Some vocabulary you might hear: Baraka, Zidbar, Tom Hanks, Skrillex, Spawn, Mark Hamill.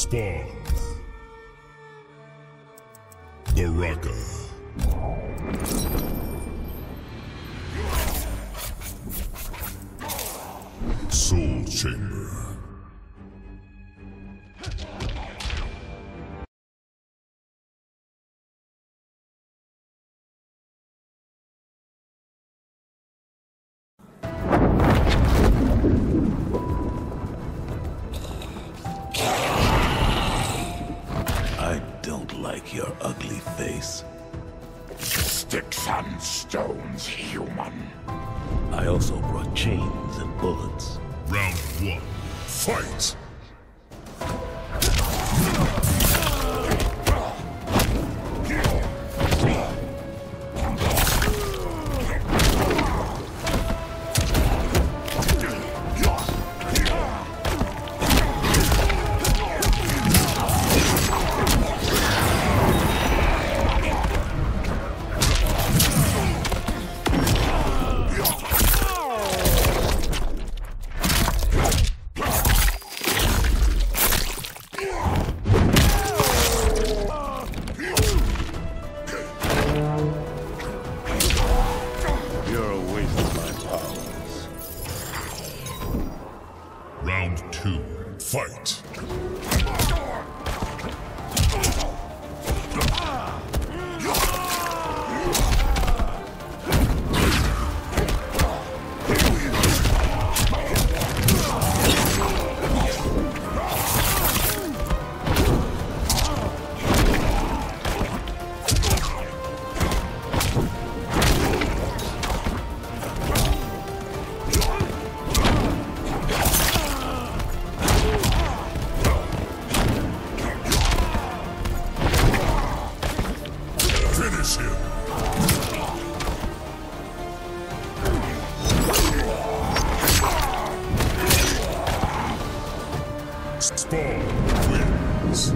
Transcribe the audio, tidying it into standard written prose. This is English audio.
Spawn. Baraka. Soul Chamber. Like your ugly face. Sticks and stones, human. I also brought chains and bullets. Round one, fight! Round two, fight! Spawn wins.